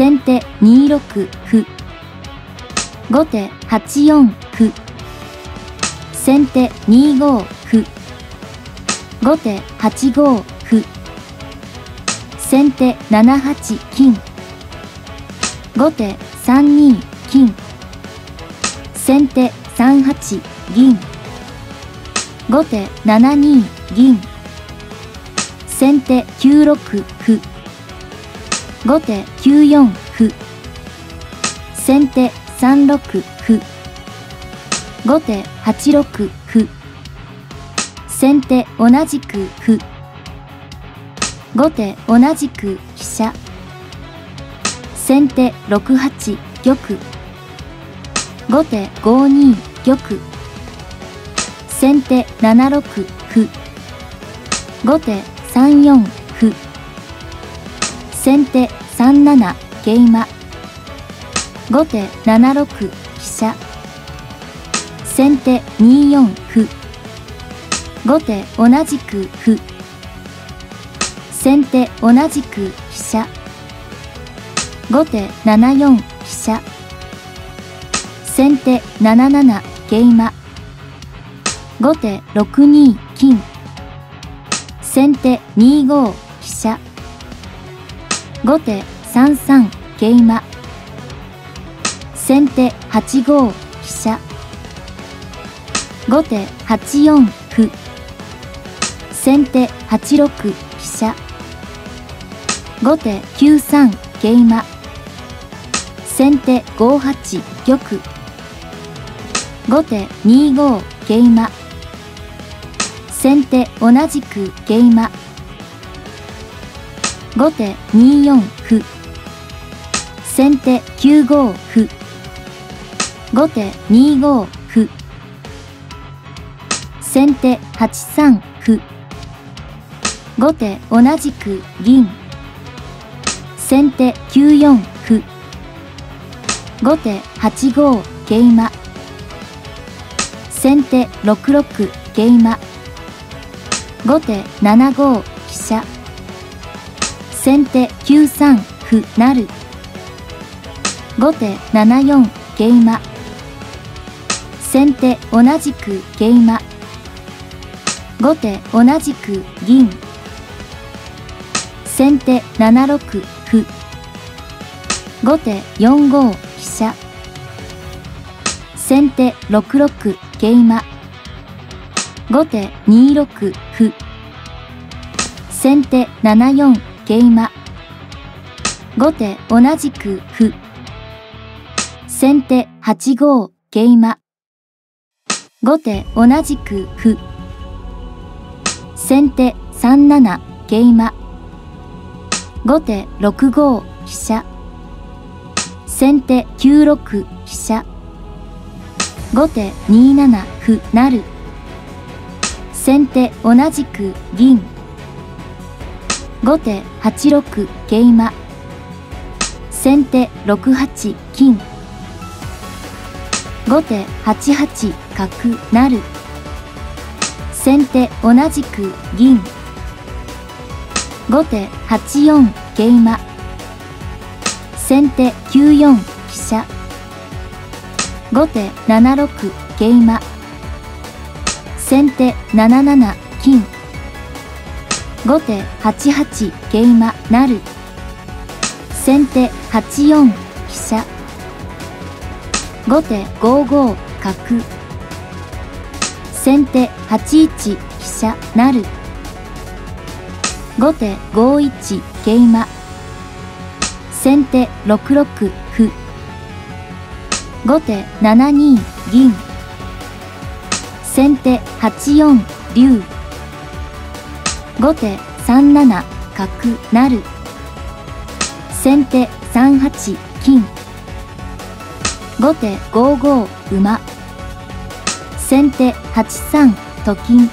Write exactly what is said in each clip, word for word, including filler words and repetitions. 先手にろく歩、後手はちよん歩、先手にご歩、後手はちご歩、先手ななはち金、後手さんに金、先手さんはち銀、後手ななに銀、先手きゅうろく歩、後手きゅうよん歩、先手さんろく歩、後手はちろく歩、先手同じく歩、後手同じく飛車、先手ろくはち玉、後手ごに玉、先手ななろく歩、後手さんよん歩、先手さんなな桂馬、後手ななろく飛車、先手によん歩、後手同じく歩、先手同じく飛車、後手ななよん飛車、先手ななな桂馬、後手ろくに金、先手にご飛車、後手さんさん桂馬、先手はちご飛車、後手はちよん歩、先手はちろく飛車、後手きゅうさん桂馬、先手ごはち玉、後手にご桂馬、先手同じく桂馬、後手によん歩、先手きゅうご歩、後手にご歩、先手はちさん歩、後手同じく銀、先手きゅうよん歩、後手はちご桂馬、先手ろくろく桂馬、後手ななご飛車、先手きゅうさん歩成、後手ななよん桂馬、先手同じく桂馬、後手同じく銀、先手ななろく歩、後手よんご飛車、先手ろくろく桂馬、後手にろく歩、先手ななよん桂馬、後手同じく歩、先手はちご桂馬、後手同じく歩、先手さんなな桂馬、後手ろくご飛車、先手きゅうろく飛車、後手になな歩成、先手同じく銀、後手はちろく桂馬、先手ろくはち金、後手はちはち角成、先手同じく銀、後手はちよん桂馬、先手きゅうよん飛車、後手ななろく桂馬、先手ななな金、後手はちはち桂馬成、先手はちよん飛車、後手ごご角、先手はちいち飛車成、後手ごいち桂馬、先手ろくろく歩、後手ななに銀、先手はちよん竜、後手さんなな角成、先手さんはち金、後手ごご馬、先手はちさんと金、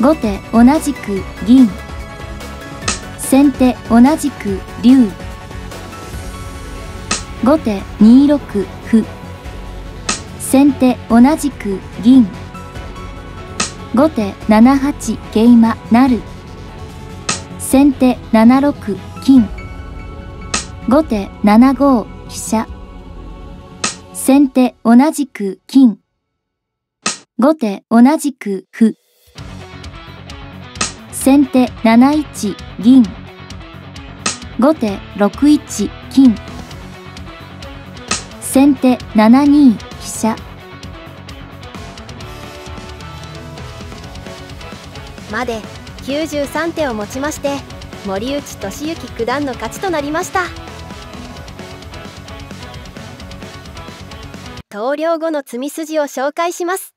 後手同じく銀、先手同じく竜、後手にろく歩、先手同じく銀、後手ななはち桂馬成、先手ななろく金、後手ななご飛車。先手同じく金。後手同じく歩。先手なないち銀。後手ろくいち金。先手ななに飛車。まできゅうじゅうさん手をもちまして森内俊之九段の勝ちとなりました。投了後の詰み筋を紹介します。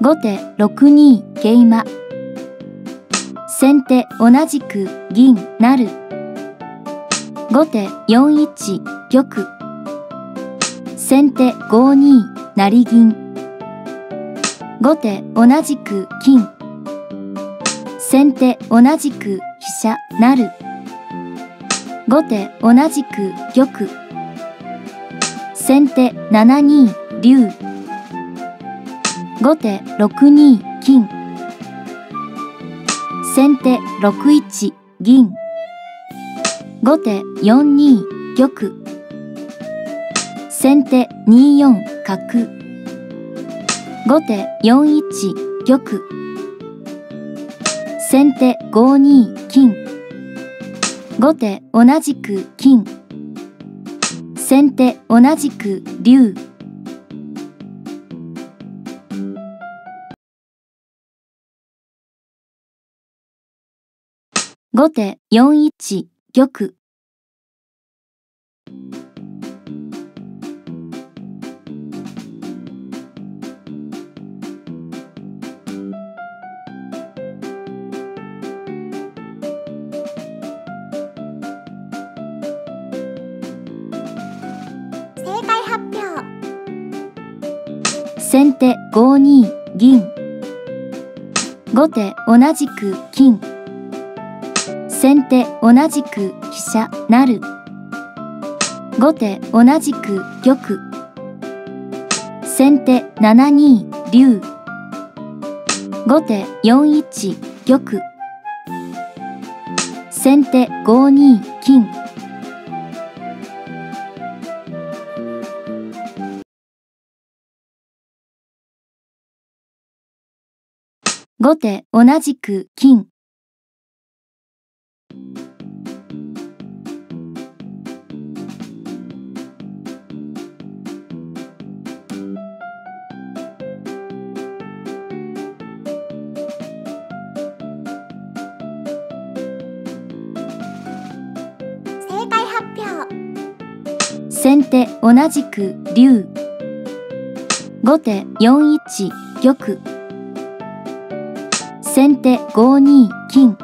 後手ろくに桂馬。先手同じく銀成。後手よんいち玉。先手ごに成銀。後手同じく金。先手同じく飛車成。後手同じく玉。先手ななに竜。後手ろくに金。先手ろくいち銀。後手よんに玉。先手によん角。後手よんいち玉。先手ごに金。後手同じく金。先手同じく竜。後手よんいち玉。正解発表。先手ごに銀。後手同じく金。先手同じく飛車成。後手同じく玉。先手ななに竜。後手よんいち玉。先手ごに金。後手同じく金。先手同じく竜。後手よんいち玉。先手ごに金。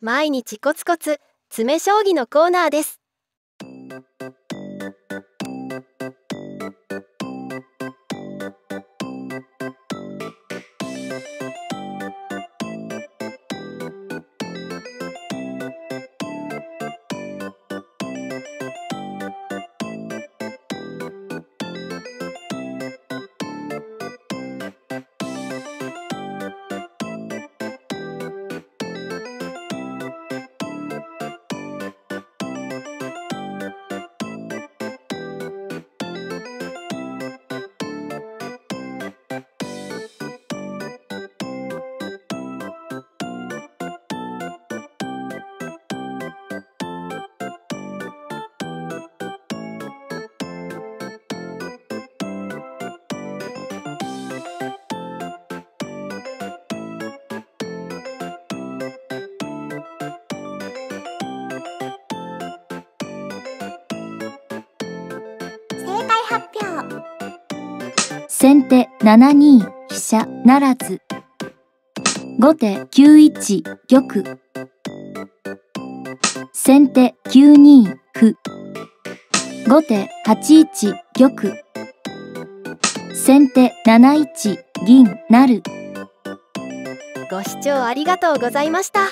毎日コツコツ詰将棋のコーナーです。先手ななに飛車ならず。後手きゅういち玉。先手きゅうに歩。後手はちいち玉。先手なないち銀なる。ご視聴ありがとうございました。